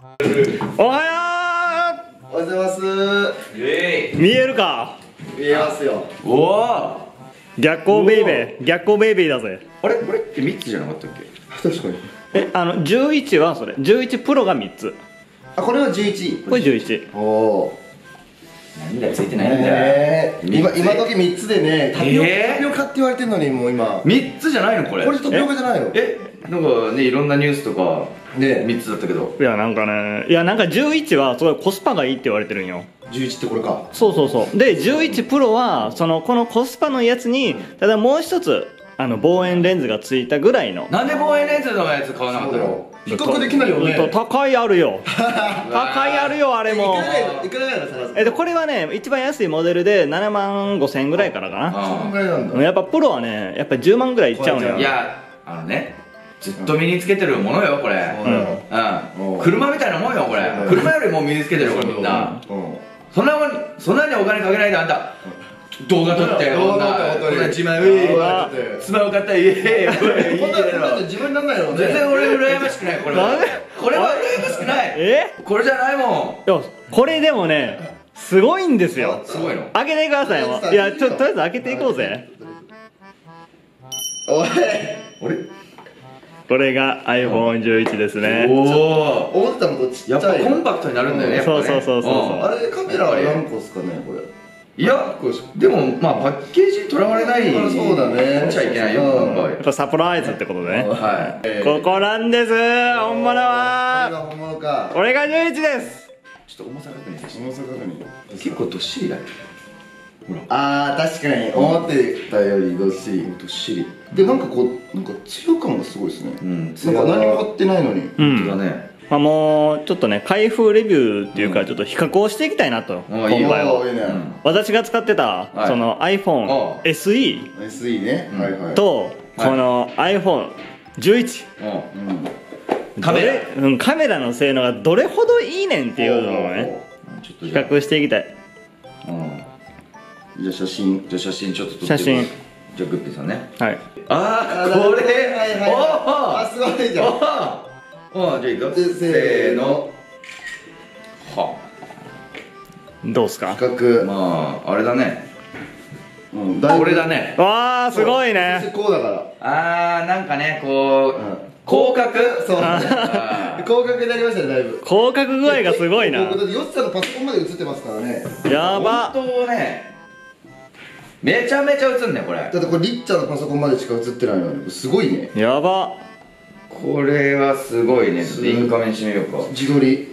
おはよう。おはようございます。見えるか。見えますよ。おお。逆光ベイベー、逆光ベイベーだぜ。あれ、これって3つじゃなかったっけ。確かに。え、11はそれ、11プロが3つ。あ、これは11。これ11。おお。なんだよ、ついてないんだよ。今時3つでね、タピオカって言われてるのに、もう今。3つじゃないの、これ。これタピオカじゃないの。え、なんかね、いろんなニュースとか。で、3つだったけど。いや、なんかね、いや、なんか11はすごいコスパがいいって言われてるんよ。11ってこれか。そうそうそう。で、11プロは、このコスパのやつに、ただもう1つ、望遠レンズがついたぐらいの。なんで望遠レンズのやつ買わなかったの？比較できないよね。高いあるよ。高いあるよ、あれも。いくらぐらいの探す？これはね、一番安いモデルで75,000円ぐらいからかな。そんぐらいなんだ。やっぱプロはね、やっぱ10万ぐらいいっちゃうのよ。いや、ずっと身につけてるものよ、これ。車みたいなもんよ、これ。車よりも身につけてる、これ、みんな。そんなにお金かけないで、あんた動画撮って、こんな自慢、スマホ買ったら、こんなの自分になんないのね。全然俺羨ましくない、これは。これは羨ましくない。これじゃないもん。これでもね、すごいんですよ。すごいの。開けてくださいよ。いや、とりあえず開けていこうぜ。おい。あれ？これが iPhone 11 ですね。おお、思ったのとちっちゃい。やっぱコンパクトになるんだよね。そうそうそうそう。あれカメラは何個ですかね、これ。いや、でもまあパッケージにとらわれない。そうだね。ちゃいけないよ。やっぱサプライズってことでね。はい。ここなんです。本物は。これが本物か。これが11です。ちょっと重さ確認。重さ確認。結構どっしりだよ。あー、確かに思ってたよりどっしりどっしりで、なんかこう、なんか強感がすごいですね。うん、何も張ってないのに。うんだね。まあもうちょっとね、開封レビューっていうか、ちょっと比較をしていきたいなと。今回は私が使ってたその iPhone SE ねとこの iPhone 11、カメラの性能がどれほどいいねんっていうのをね、比較していきたい。じゃあ写真ちょっと撮って。写真。じゃあグッピーさんね。はい。ああ、これ。おお。あ、すごいじゃん。おお。じゃあいくよ。せーの。は。どうすか。比較。まああれだね。うん。これだね。わあ、すごいね。こうだから。ああ、なんかね、こう。広角。そう。広角になりましたね、だいぶ。広角具合がすごいな。ヨッツさんのパソコンまで映ってますからね。やば。本当ね。めちゃめちゃ映んね、これ。だってこれりっちゃんのパソコンまでしか映ってないのに、すごいね。やば。これはすごいね。ちょっとインカメにしてみようか。自撮り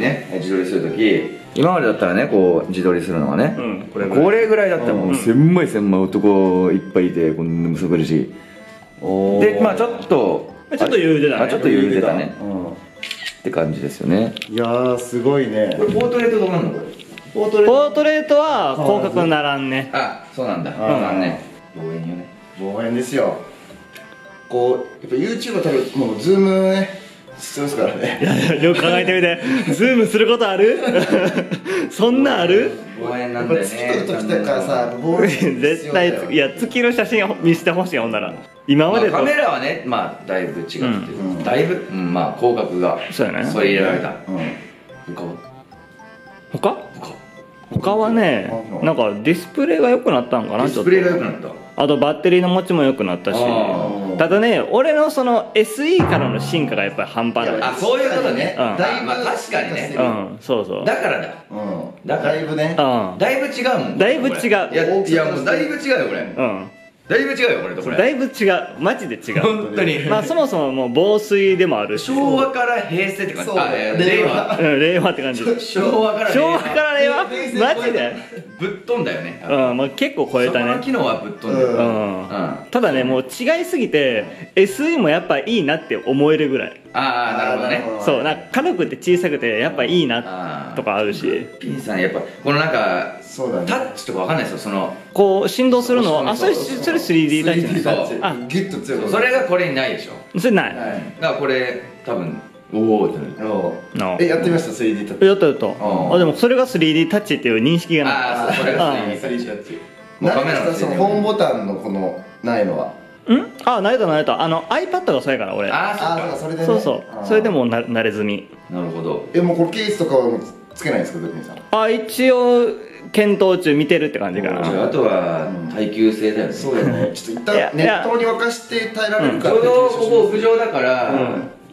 ね。自撮りするとき、今までだったらね、こう自撮りするのがね、これぐらいだったらもう千枚男いっぱいいて、こんなむさくるし。で、まあちょっと揺れてたね。ちょっと揺れてたねって感じですよね。いやー、すごいね。これポートレートどうなの、これ。ポートレートは広角にならんね。あ、そうなんだ。望遠よね。望遠ですよ。こうやっぱ YouTube は多分もうズームねしてますからね。いや、よく考えてみて。ズームすることある？そんなある？望遠なんだよね。月撮る時とかさ、望遠絶対。いや、月の写真見せてほしい。ほんなら今までカメラはね、まあだいぶ違ってる。だいぶまあ広角がそうやね。それ入れられた。他はね、なんかディスプレイが良くなったんかな。ディスプレイが良くなった。あとバッテリーの持ちも良くなったし、ただね、俺のその SE からの進化がやっぱり半端ない。あ、そういうことね。だいぶ確かにね。そうそう、だからだだいぶね、だいぶ違うもん。だいぶ違う。いや、もうだいぶ違うよ、これ。だいぶ違うよ、これとこれ。だいぶ違う。マジで違う、本当に。まあそもそももう防水でもあるし、昭和から平成って感じ。令和って感じ。昭和から令和。マジでぶっ飛んだよね。まあ結構超えたね。その機能はぶっ飛んだよ。ただね、もう違いすぎて SE もやっぱいいなって思えるぐらい。ああ、なるほどね。そう、なんか軽くて小さくてやっぱいいなとかあるし。ピンさんやっぱこのなんかタッチとかわかんないですよ。そのこう振動するのを、あ、それ 3D タッチ。あ、ギュッと強く。それがこれにないでしょ。それない。だからこれ多分おおってなる。え、やってみました 3D タッチ。やった。あ、でもそれが 3D タッチっていう認識がない。ああ、それが 3D タッチ。カメラのそのホームボタンのこのないのは。あ、慣れた慣れた。iPad がそうやから俺。ああ、それでね。そうそう。それでも慣れ済み。なるほど。もうこれケースとかはつけないんですか、ドキュンさん。一応検討中、見てるって感じかな。あとは耐久性だよね。そうだね。ちょっと一旦熱湯に沸かして耐えられるか。ちょうどここ屋上だから。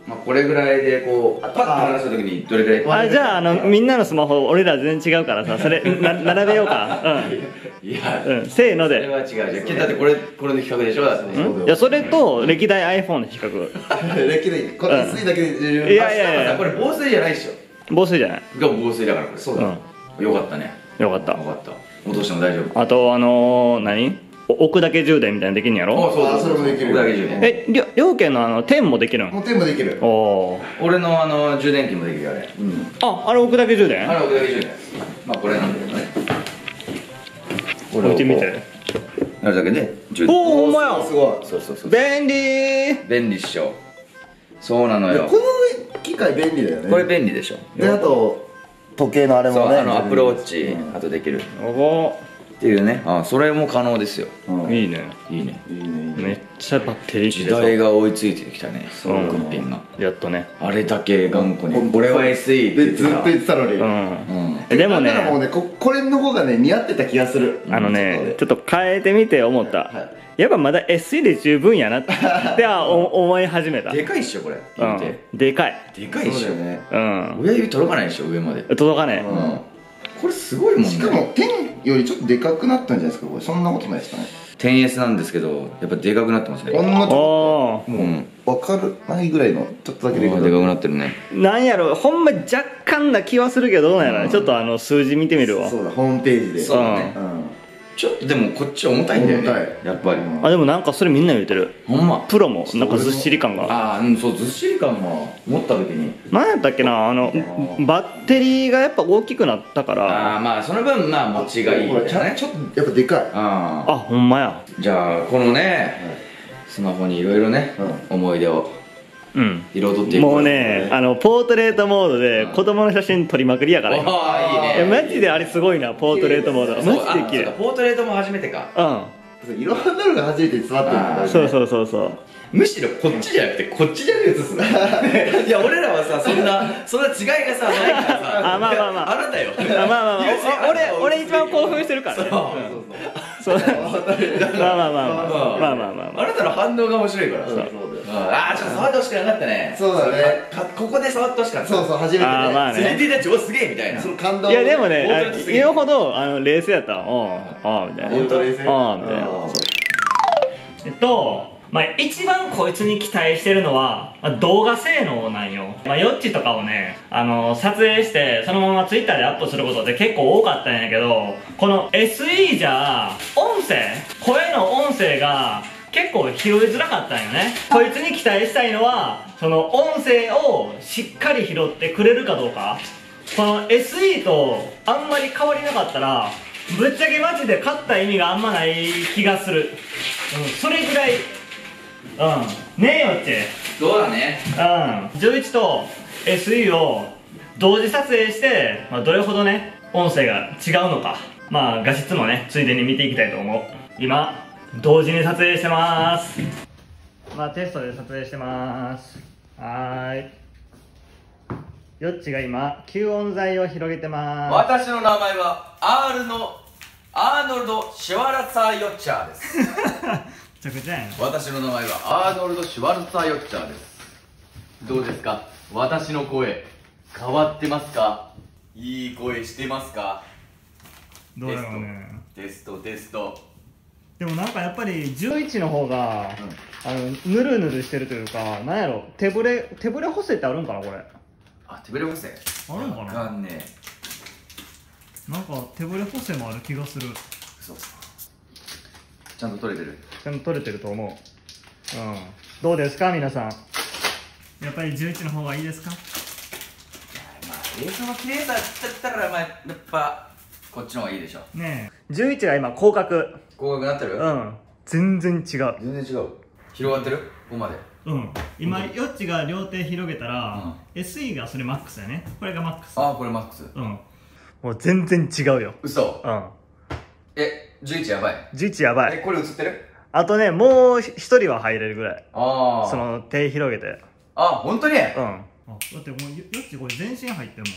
まあこれぐらいでこうパッと話した時にどれぐらいじゃあみんなのスマホ俺ら全然違うからさ、それ並べようか。いや、せーので。それは違うじゃん。だってこれの比較でしょ。だっていや、それと歴代 iPhone の比較。歴代これSEだけで十分。いやいやいや、これ防水じゃないでしょ。防水じゃない。が防水だからこれ。そうだ。よかったね。よかった。よかった。落としても大丈夫。あと何？置くだけ充電みたいなできるんやろ。ああ、それもできる。両家の10もできるん。もう10もできる。俺の充電器もできる。あれ置くだけ充電。あれ置くだけ充電。まあこれなんだけどね。置いてみて。なるだけで充電。おお、ほんまや。すごい。そうそうそう。便利。便利っしょ。そうなのよ。この機械便利だよね。これ便利でしょ。で、あと時計のあれもね。アップルウォッチあとできる。おお。っていうね、それも可能ですよ。いいね、いいね、いいね。めっちゃバッテリー時代が追いついてきたね。その物品がやっとね、あれだけ頑固に俺は SE ってずっと言ってたのに。でもね、これの方がね似合ってた気がする。ちょっと変えてみて思った。やっぱまだ SE で十分やなって思い始めた。でかいっしょこれ。でかいでかいっしょ。親指届かないでしょ、上まで届かない。これすごいもんね。しかも10よりちょっとでかくなったんじゃないですか。これそんなことないですかね。 10S なんですけど、やっぱでかくなってますね。こんなちょっともう分からないぐらいのちょっとだけでかくなってるね。なんやろ、ほんま若干な気はするけど、どうなんやろ。ちょっと数字見てみるわ。そうだ、ホームページで。そうね。ちょっとでもこっち重たいんだよね、やっぱり。でもなんかそれみんな言ってる。ほんまプロもなんかずっしり感が。そう、ずっしり感も持った時に何やったっけな、バッテリーがやっぱ大きくなったから。まあその分持ちがいいよね。ちょっとやっぱでかい。ほんまや。じゃあこのねスマホにいろいろね思い出を彩っていく。もうね、ポートレートモードで子供の写真撮りまくりやから。マジであれすごいな、ポートレートモード。マジで綺麗。ポートレートも初めてか。いろんなのが初めて伝わってるんだ。そうそうそうそう。むしろこっちじゃなくてこっちじゃなくて写す。いや俺らはさ、そんな違いがさないからさ。まあまあまあ、あなたよ。俺一番興奮してるから。そうまああなたの反応が面白いから。ちょっと触ってほしくなかったね。そうだね、ここで触ってほしかった。そうそう、初めてね。3D タッチ、おすげえみたいな、その感動。いやでもね、言うほど冷静やった。ああみたいな、本当冷静。まあ一番こいつに期待してるのは動画性能なんよ。ヨッチとかをね撮影してそのまま Twitter でアップすることって結構多かったんやけど、この SE じゃ音声、声の音声が結構拾いづらかったんよね。こいつに期待したいのはその音声をしっかり拾ってくれるかどうか。この SE とあんまり変わりなかったらぶっちゃけマジで勝った意味があんまない気がする。それぐらいねえよってどうだね。11と SE を同時撮影して、どれほどね音声が違うのか、画質もねついでに見ていきたいと思う。今同時に撮影してます。テストで撮影してます。よっちが今吸音材を広げてます。私の名前は R のアーノルド・シュワルツァー・ヨッチャーです。私の名前はアーノルド・シュワルツァー・ヨッチャーです。どうですか、私の声変わってますか。いい声してますか。どうだろうね。テストでもなんかやっぱり11の方が、ぬるぬるしてるというか、なんやろ、手ぶれ補正ってあるんかなこれ。手ぶれ補正あるんかな、わかんねえ。なんか手ぶれ補正もある気がする。そうちゃんと撮れてる。ちゃんと撮れてると思う。どうですか皆さん、やっぱり11の方がいいですか。映像が綺麗だったからやっぱこっちの方がいいでしょねえ。11は今広角なってる。全然違う全然違う。広がってるここまで。今ヨッチが両手広げたら SE がそれマックスだね。これがマックス。これマックス。もう全然違うよ。嘘。11やばい。11やばい。これ映ってる？あとね、もう一人は入れるぐらい。ああ。その、手広げて。あ、本当に？うん。あ、だってもう、よっちこれ全身入ってるもん。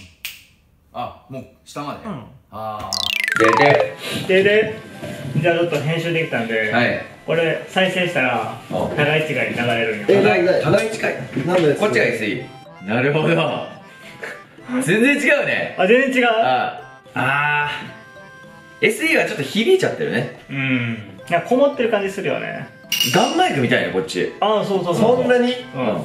あ、もう、下まで。うん。ああ。で。じゃあちょっと編集できたんで、はい、これ再生したら互い違いに流れるんよ。互い違いなんでこっちが SE。 なるほど全然違うね。あ、全然違う。あー SE はちょっと響いちゃってるね。うん、なんかこもってる感じするよね。ガンマイクみたいなこっち。ああ、そうそうそう。そんなに？うん。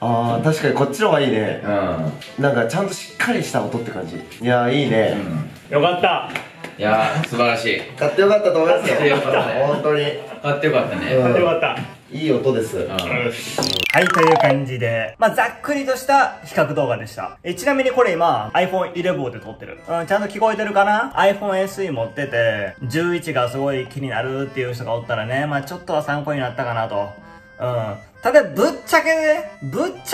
ああ、確かにこっちの方がいいね。うん。なんかちゃんとしっかりした音って感じ。いやー、いいね。よかった。いやー、素晴らしい。買ってよかったと思いますよ。本当に買ってよかったね。買ってよかった。いい音です。はい、という感じで、まあざっくりとした比較動画でした。ちなみにこれ今 iPhone 11で撮ってる。うん、ちゃんと聞こえてるかな。 iPhone SE 持ってて11がすごい気になるっていう人がおったらね、まあちょっとは参考になったかなと。うん。ただ、ぶっちゃ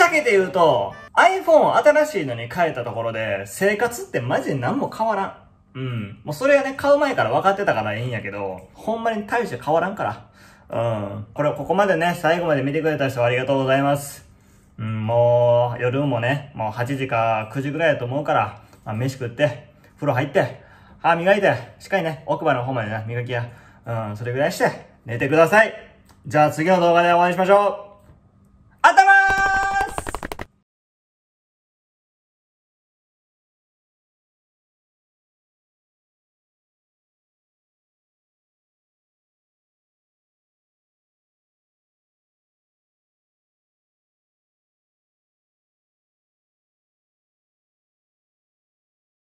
けて言うと、iPhone 新しいのに変えたところで、生活ってマジで何も変わらん。うん。もうそれはね、買う前から分かってたからいいんやけど、ほんまに大して変わらんから。うん。ここまでね、最後まで見てくれた人はありがとうございます。うん、もう、夜もね、もう8時か9時ぐらいだと思うから、まあ、飯食って、風呂入って、歯磨いて、しっかりね、奥歯の方までね、磨きや、うん、それぐらいして、寝てください。じゃあ次の動画でお会いしましょう。